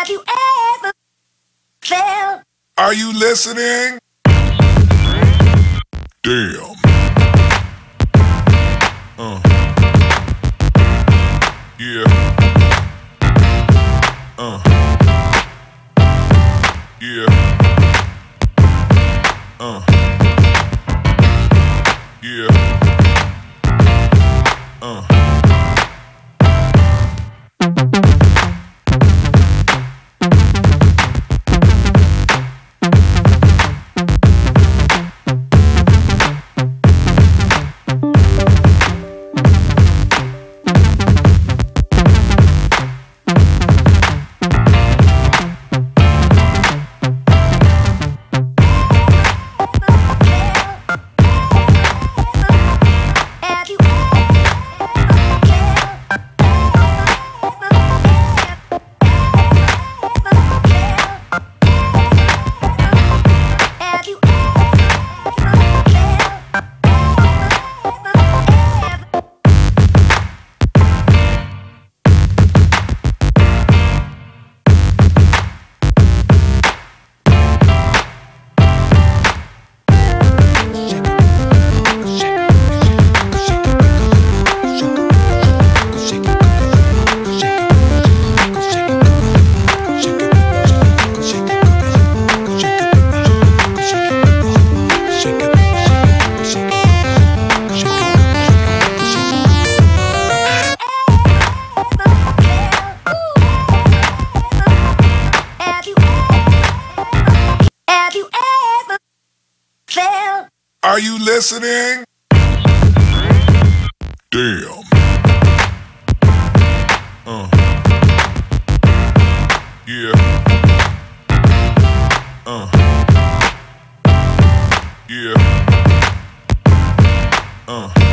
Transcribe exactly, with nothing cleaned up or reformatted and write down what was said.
Have you ever felt? Are you listening? Damn. Uh. Yeah. Uh. Yeah. Uh. Yeah. Uh. Are you listening? Damn. Uh. Yeah. Uh. Yeah. Uh.